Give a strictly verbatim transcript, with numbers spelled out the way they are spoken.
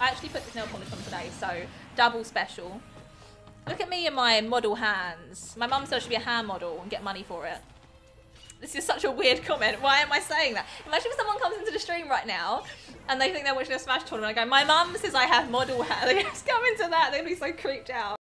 I actually put this nail polish on today, so double special. Look at me and my model hands. My mum said I should be a hand model and get money for it. This is such a weird comment. Why am I saying that? Imagine if someone comes into the stream right now and they think they're watching a Smash tournament. I go, my mum says I have model hands. They just come into that. They're going to be so creeped out.